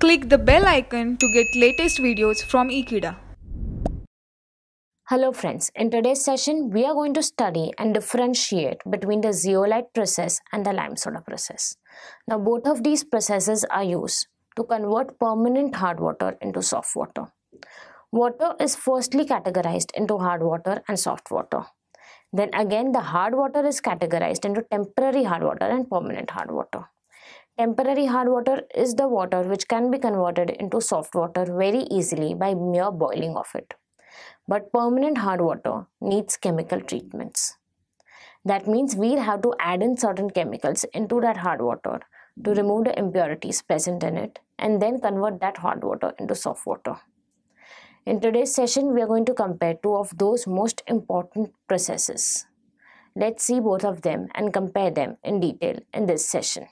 Click the bell icon to get latest videos from Ekeeda. Hello friends, in today's session we are going to study and differentiate between the zeolite process and the lime soda process. Now both of these processes are used to convert permanent hard water into soft water. Water is firstly categorized into hard water and soft water. Then again the hard water is categorized into temporary hard water and permanent hard water. Temporary hard water is the water which can be converted into soft water very easily by mere boiling of it. But permanent hard water needs chemical treatments. That means we'll have to add in certain chemicals into that hard water to remove the impurities present in it and then convert that hard water into soft water. In today's session, we are going to compare two of those most important processes. Let's see both of them and compare them in detail in this session.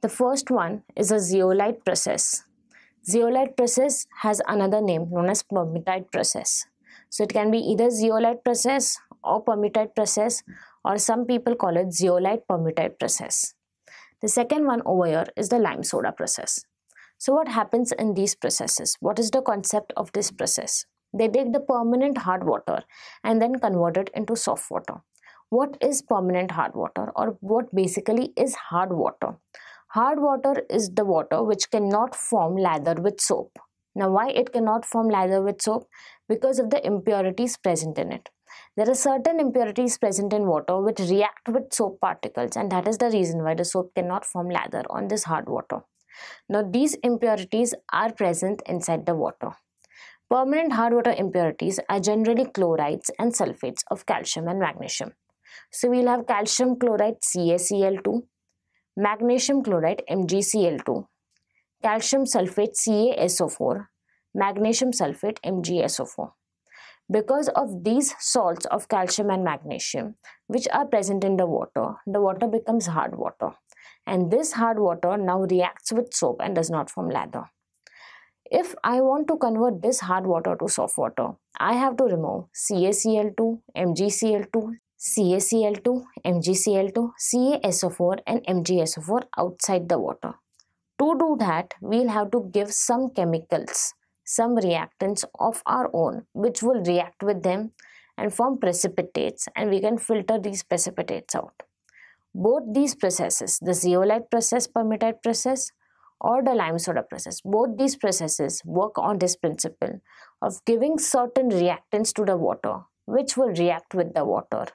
The first one is a zeolite process. Zeolite process has another name known as permutite process. So it can be either zeolite process or permutite process, or some people call it zeolite permutite process. The second one over here is the lime soda process. So what happens in these processes? What is the concept of this process? They take the permanent hard water and then convert it into soft water. What is permanent hard water, or what basically is hard water? Hard water is the water which cannot form lather with soap. Now why it cannot form lather with soap? Because of the impurities present in it. There are certain impurities present in water which react with soap particles, and that is the reason why the soap cannot form lather on this hard water. Now these impurities are present inside the water. Permanent hard water impurities are generally chlorides and sulfates of calcium and magnesium. So we'll have calcium chloride CaCl2, magnesium chloride MgCl2, calcium sulfate CaSO4, magnesium sulfate MgSO4. Because of these salts of calcium and magnesium which are present in the water becomes hard water, and this hard water now reacts with soap and does not form lather. If I want to convert this hard water to soft water, I have to remove CaCl2, MgCl2, CaCl2, MgCl2, CaSO4 and MgSO4 outside the water. To do that, we'll have to give some chemicals, some reactants of our own which will react with them and form precipitates, and we can filter these precipitates out. Both these processes, the zeolite process, permutite process or the lime soda process, both these processes work on this principle of giving certain reactants to the water which will react with the water.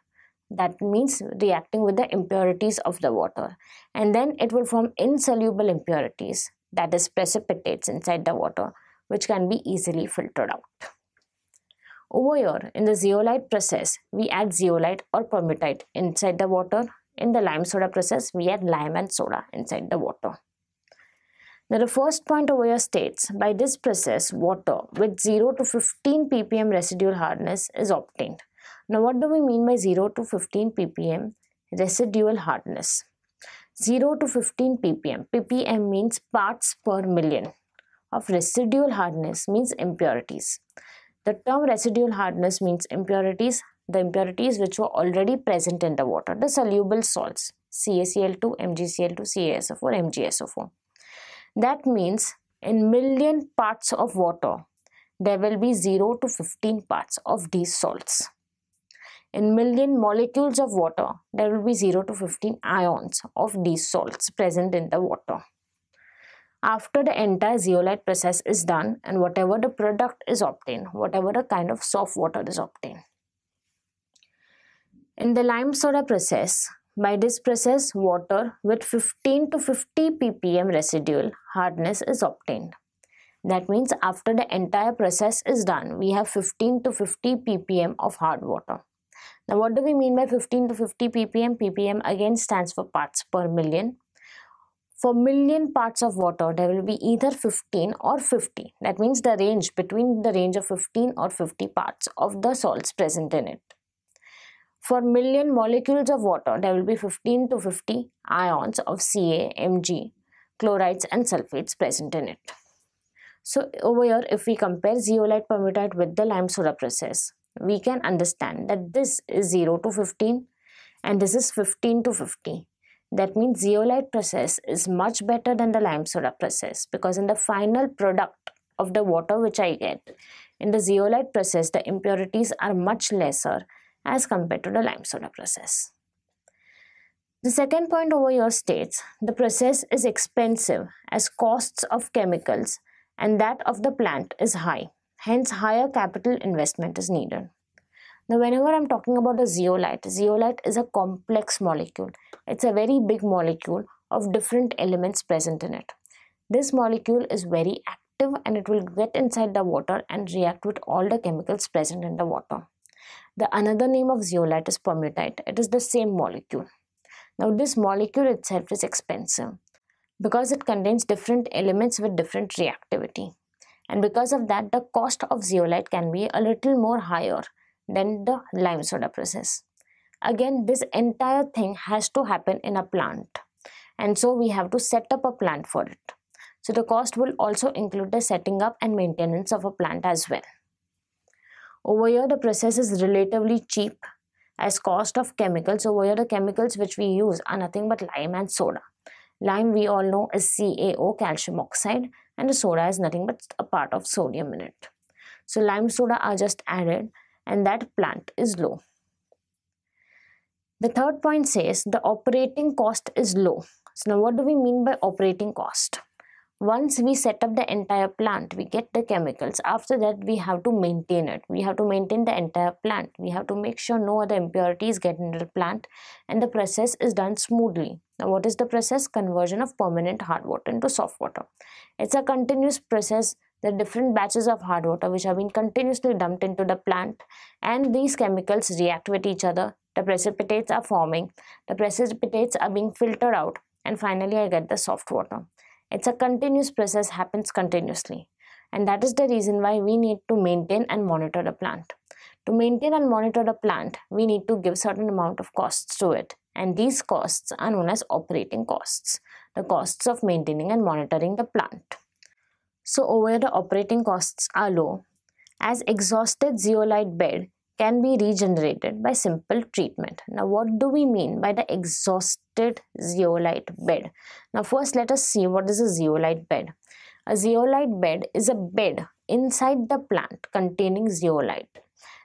That means reacting with the impurities of the water, and then it will form insoluble impurities, that is precipitates, inside the water which can be easily filtered out. Over here in the zeolite process we add zeolite or permutite inside the water. In the lime soda process we add lime and soda inside the water. Now the first point over here states, by this process water with 0 to 15 ppm residual hardness is obtained. Now what do we mean by 0 to 15 ppm residual hardness? 0 to 15 ppm, ppm means parts per million of residual hardness means impurities. The term residual hardness means impurities, the impurities which were already present in the water, the soluble salts CaCl2, MgCl2, CaSO4, MgSO4. That means in million parts of water there will be 0 to 15 parts of these salts. In million molecules of water, there will be 0 to 15 ions of these salts present in the water. After the entire zeolite process is done and whatever the product is obtained, whatever the kind of soft water is obtained. In the lime soda process, by this process, water with 15 to 50 ppm residual hardness is obtained. That means after the entire process is done, we have 15 to 50 ppm of hard water. Now what do we mean by 15 to 50 ppm? ppm again stands for parts per million. For million parts of water, there will be either 15 or 50. That means the range between the range of 15 or 50 parts of the salts present in it. For million molecules of water, there will be 15 to 50 ions of Ca, Mg, chlorides and sulfates present in it. So over here, if we compare zeolite permutite with the lime soda process, we can understand that this is 0 to 15 and this is 15 to 50. That means zeolite process is much better than the lime soda process, because in the final product of the water which I get, in the zeolite process the impurities are much lesser as compared to the lime soda process. The second point over here states the process is expensive as costs of chemicals and that of the plant is high, hence higher capital investment is needed. Now whenever I'm talking about a zeolite is a complex molecule. It's a very big molecule of different elements present in it. This molecule is very active and it will get inside the water and react with all the chemicals present in the water. The another name of zeolite is permutite. It is the same molecule. Now this molecule itself is expensive because it contains different elements with different reactivity, and because of that the cost of zeolite can be a little more higher than the lime soda process. Again, this entire thing has to happen in a plant, and so we have to set up a plant for it. So the cost will also include the setting up and maintenance of a plant as well. Over here the process is relatively cheap as cost of chemicals. Over here the chemicals which we use are nothing but lime and soda. Lime we all know is CaO, calcium oxide, and the soda is nothing but a part of sodium in it. So lime soda are just added and that plant is low. The third point says the operating cost is low. So now what do we mean by operating cost? Once we set up the entire plant, we get the chemicals. After that we have to maintain it. We have to maintain the entire plant. We have to make sure no other impurities get into the plant and the process is done smoothly. Now what is the process? Conversion of permanent hard water into soft water. It's a continuous process. There are different batches of hard water which have been continuously dumped into the plant, and these chemicals react with each other. The precipitates are forming. The precipitates are being filtered out, and finally I get the soft water. It's a continuous process, happens continuously, and that is the reason why we need to maintain and monitor the plant. To maintain and monitor the plant, we need to give certain amount of costs to it, and these costs are known as operating costs, the costs of maintaining and monitoring the plant. So over here the operating costs are low as exhausted zeolite bed can be regenerated by simple treatment. Now what do we mean by the exhausted zeolite bed? Now first let us see what is a zeolite bed. A zeolite bed is a bed inside the plant containing zeolite.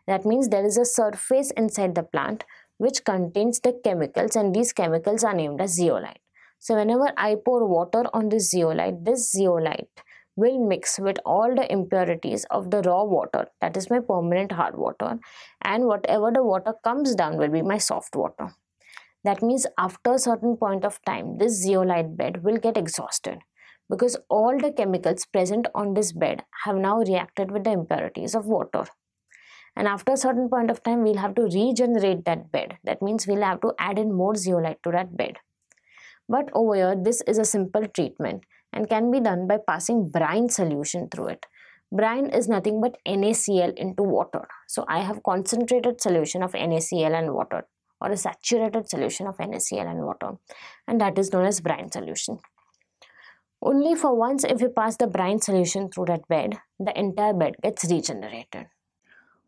That means there is a surface inside the plant which contains the chemicals, and these chemicals are named as zeolite. So whenever I pour water on this zeolite will mix with all the impurities of the raw water, that is my permanent hard water, and whatever the water comes down will be my soft water. That means after a certain point of time this zeolite bed will get exhausted, because all the chemicals present on this bed have now reacted with the impurities of water, and after a certain point of time we'll have to regenerate that bed. That means we'll have to add in more zeolite to that bed. But over here this is a simple treatment and can be done by passing brine solution through it. Brine is nothing but NaCl into water. So I have concentrated solution of NaCl and water, or a saturated solution of NaCl and water, and that is known as brine solution. Only for once if you pass the brine solution through that bed, the entire bed gets regenerated.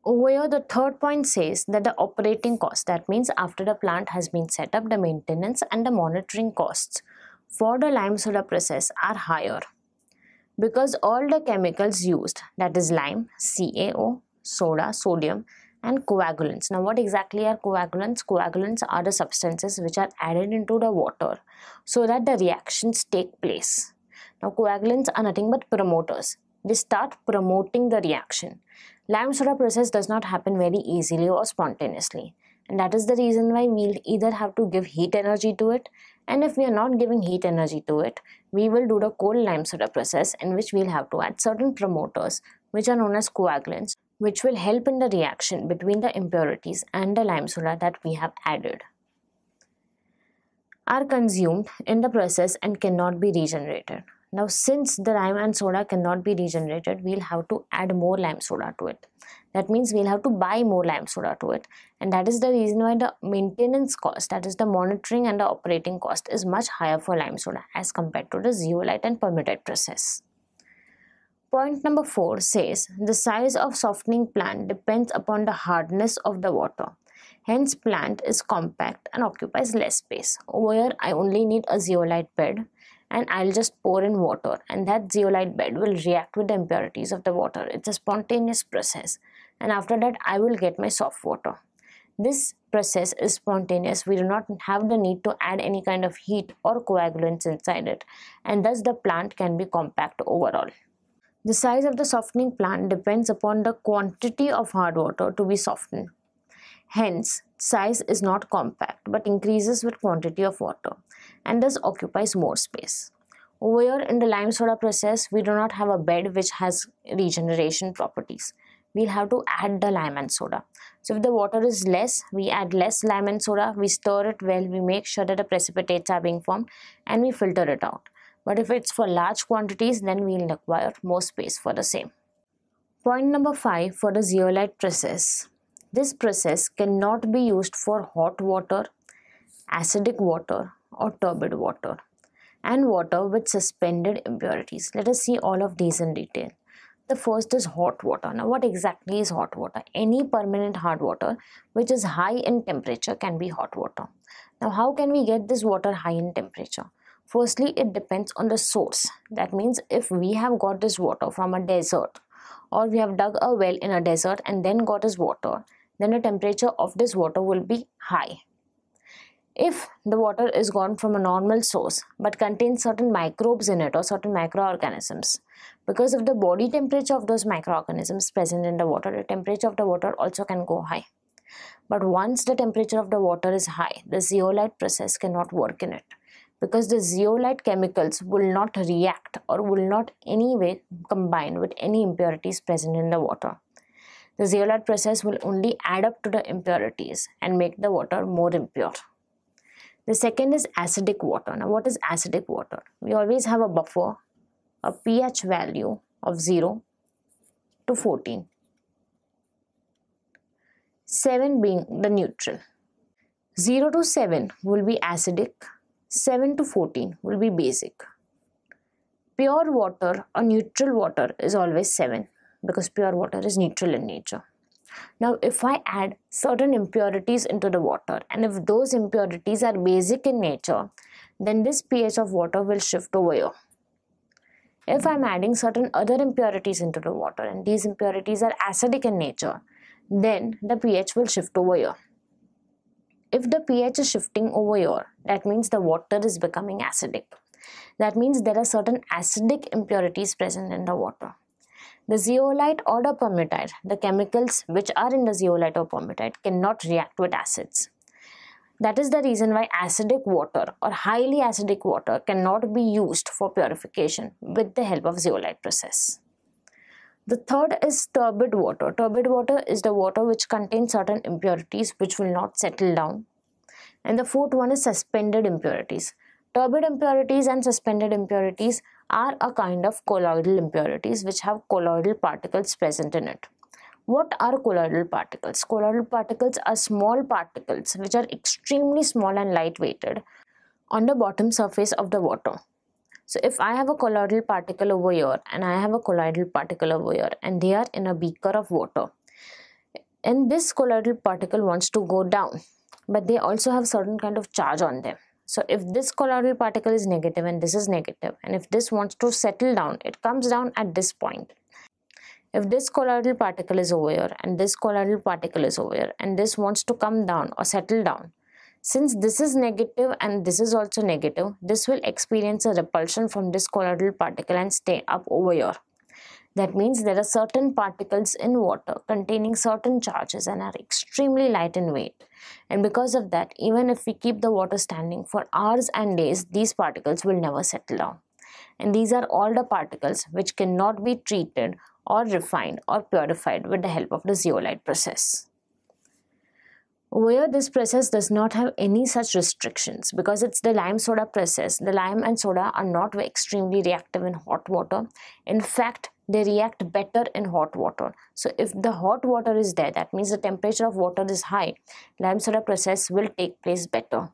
Over here the third point says that the operating cost, that means after the plant has been set up, the maintenance and the monitoring costs for the lime soda process are higher, because all the chemicals used, that is lime, CaO, soda, sodium, and coagulants. Now what exactly are coagulants? Coagulants are the substances which are added into the water so that the reactions take place. Now coagulants are nothing but promoters. They start promoting the reaction. Lime soda process does not happen very easily or spontaneously, and that is the reason why we'll either have to give heat energy to it, and if we are not giving heat energy to it, we will do the cold lime soda process, in which we'll have to add certain promoters which are known as coagulants, which will help in the reaction between the impurities and the lime soda that we have added, are consumed in the process and cannot be regenerated. Now since the lime and soda cannot be regenerated, we'll have to add more lime soda to it. That means we'll have to buy more lime soda to it, and that is the reason why the maintenance cost, that is the monitoring and the operating cost, is much higher for lime soda as compared to the zeolite and permutite process. Point number 4 says the size of softening plant depends upon the hardness of the water. Hence, plant is compact and occupies less space. Over here, I only need a zeolite bed and I'll just pour in water, and that zeolite bed will react with the impurities of the water. It's a spontaneous process, and after that I will get my soft water. This process is spontaneous. We do not have the need to add any kind of heat or coagulants inside it, and thus the plant can be compact overall. The size of the softening plant depends upon the quantity of hard water to be softened. Hence, size is not compact but increases with quantity of water and thus occupies more space. Over here in the lime soda process, we do not have a bed which has regeneration properties. We'll have to add the lime and soda. So if the water is less, we add less lime and soda, we stir it well, we make sure that the precipitates are being formed, and we filter it out. But if it's for large quantities, then we'll require more space for the same. Point number 5 for the zeolite process. This process cannot be used for hot water, acidic water or turbid water, and water with suspended impurities. Let us see all of these in detail. The first is hot water. Now what exactly is hot water? Any permanent hard water which is high in temperature can be hot water. Now how can we get this water high in temperature? Firstly, it depends on the source. That means if we have got this water from a desert, or we have dug a well in a desert and then got this water, then the temperature of this water will be high. If the water is gone from a normal source but contains certain microbes in it or certain microorganisms, because of the body temperature of those microorganisms present in the water, the temperature of the water also can go high. But once the temperature of the water is high, the zeolite process cannot work in it, because the zeolite chemicals will not react or will not any way combine with any impurities present in the water. The zeolite process will only add up to the impurities and make the water more impure. The second is acidic water. Now what is acidic water? We always have a buffer, a pH value of 0 to 14, 7 being the neutral. 0 to 7 will be acidic, 7 to 14 will be basic. Pure water or neutral water is always 7 because pure water is neutral in nature. Now if I add certain impurities into the water, and if those impurities are basic in nature, then this pH of water will shift over here. If I am adding certain other impurities into the water and these impurities are acidic in nature, then the pH will shift over here. If the pH is shifting over here, that means the water is becoming acidic. That means there are certain acidic impurities present in the water. The zeolite or the permutite, the chemicals which are in the zeolite or permutite, cannot react with acids. That is the reason why acidic water or highly acidic water cannot be used for purification with the help of zeolite process. The third is turbid water. Turbid water is the water which contains certain impurities which will not settle down. And the fourth one is suspended impurities. Turbid impurities and suspended impurities are a kind of colloidal impurities which have colloidal particles present in it. What are colloidal particles? Colloidal particles are small particles which are extremely small and lightweighted on the bottom surface of the water. So if I have a colloidal particle over here and I have a colloidal particle over here, and they are in a beaker of water, and this colloidal particle wants to go down, but they also have certain kind of charge on them. So if this colloidal particle is negative and this is negative, and if this wants to settle down, it comes down at this point. If this colloidal particle is over here and this colloidal particle is over here, and this wants to come down or settle down, since this is negative and this is also negative, this will experience a repulsion from this colloidal particle and stay up over here. That means there are certain particles in water containing certain charges and are extremely light in weight. And because of that, even if we keep the water standing for hours and days, these particles will never settle down. And these are all the particles which cannot be treated or refined or purified with the help of the zeolite process. Where this process does not have any such restrictions, because it's the lime soda process, the lime and soda are not extremely reactive in hot water. In fact, they react better in hot water. So if the hot water is there, that means the temperature of water is high, lime soda process will take place better.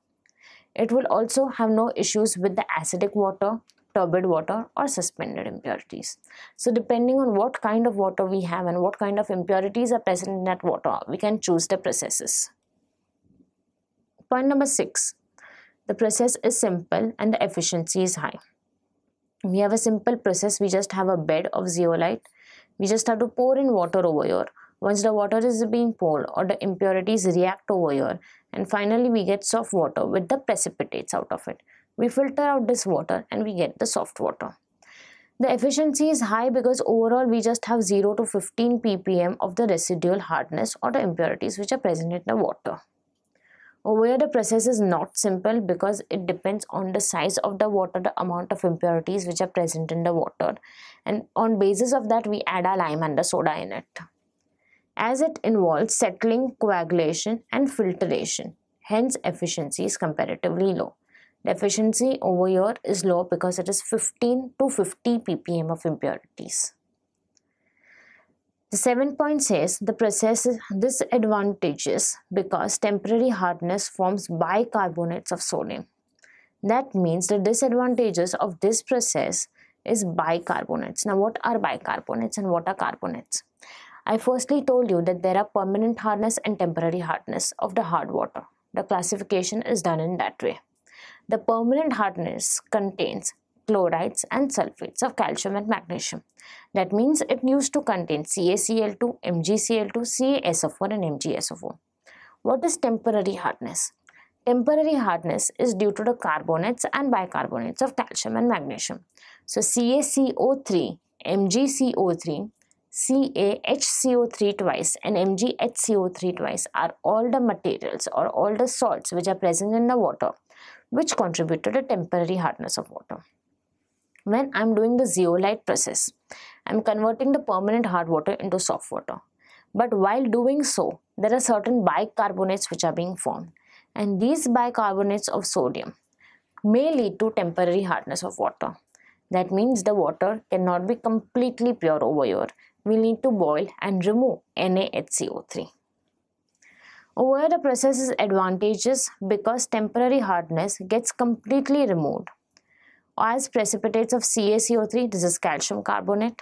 It will also have no issues with the acidic water turbid water or suspended impurities. So depending on what kind of water we have and what kind of impurities are present in that water, we can choose the processes. Point number 6. The process is simple and the efficiency is high. We have a simple process. We just have a bed of zeolite. We just have to pour in water over here. Once the water is being poured, or the impurities react over here, and finally we get soft water with the precipitates out of it. We filter out this water and we get the soft water. The efficiency is high because overall we just have 0 to 15 ppm of the residual hardness or the impurities which are present in the water. Over here the process is not simple because it depends on the size of the water, the amount of impurities which are present in the water, and on basis of that we add our lime and the soda in it. As it involves settling, coagulation and filtration, hence efficiency is comparatively low. The efficiency over here is low because it is 15 to 50 ppm of impurities. The 7th point says the process is disadvantageous because temporary hardness forms bicarbonates of sodium. That means the disadvantages of this process is bicarbonates. Now what are bicarbonates and what are carbonates? I firstly told you that there are permanent hardness and temporary hardness of the hard water. The classification is done in that way. The permanent hardness contains chlorides and sulfates of calcium and magnesium. That means it used to contain CaCl2, MgCl2, CaSO4 and MgSO4. What is temporary hardness? Temporary hardness is due to the carbonates and bicarbonates of calcium and magnesium. So CaCO3, MgCO3, CaHCO3 twice and MgHCO3 twice are all the materials or all the salts which are present in the water which contribute to the temporary hardness of water. When I'm doing the zeolite process, I'm converting the permanent hard water into soft water. But while doing so, there are certain bicarbonates which are being formed, and these bicarbonates of sodium may lead to temporary hardness of water. That means the water cannot be completely pure over here. We need to boil and remove NaHCO3. Over here the process is advantageous because temporary hardness gets completely removed as precipitates of CaCO3, this is calcium carbonate,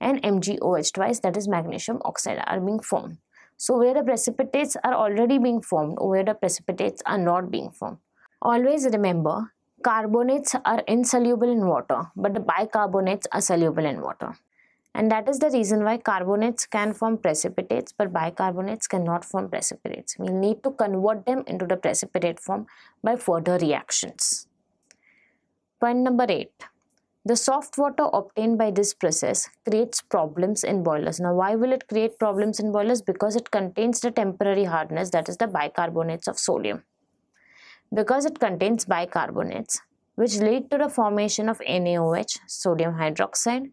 and MgOH twice, that is magnesium oxide, are being formed. So where the precipitates are already being formed, where the precipitates are not being formed. Always remember, carbonates are insoluble in water, but the bicarbonates are soluble in water. And that is the reason why carbonates can form precipitates, but bicarbonates cannot form precipitates. We need to convert them into the precipitate form by further reactions. Point number 8. The soft water obtained by this process creates problems in boilers. Now why will it create problems in boilers? Because it contains the temporary hardness, that is the bicarbonates of sodium. Because it contains bicarbonates, which lead to the formation of NaOH, sodium hydroxide,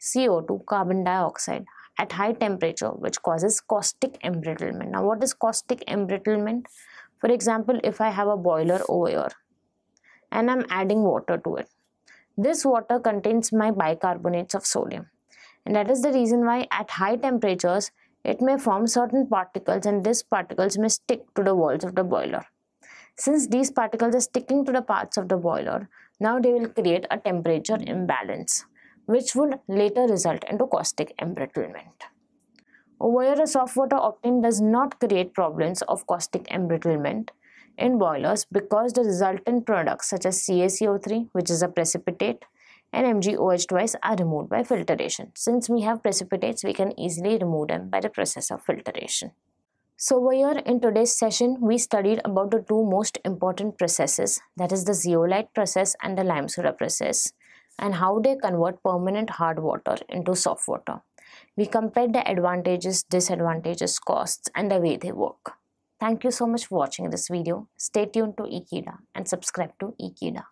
CO2, carbon dioxide at high temperature, which causes caustic embrittlement. Now what is caustic embrittlement? For example, if I have a boiler over here and I'm adding water to it, this water contains my bicarbonates of sodium, and that is the reason why at high temperatures it may form certain particles, and these particles may stick to the walls of the boiler. Since these particles are sticking to the parts of the boiler, now they will create a temperature imbalance, which would later result into caustic embrittlement. Over here, a soft water obtained does not create problems of caustic embrittlement in boilers because the resultant products such as CaCO3, which is a precipitate, and MgOH twice are removed by filtration. Since we have precipitates, we can easily remove them by the process of filtration. So over here in today's session, we studied about the two most important processes, that is the zeolite process and the lime soda process, and how they convert permanent hard water into soft water. We compared the advantages, disadvantages, costs and the way they work. Thank you so much for watching this video. Stay tuned to Ekeeda and subscribe to Ekeeda.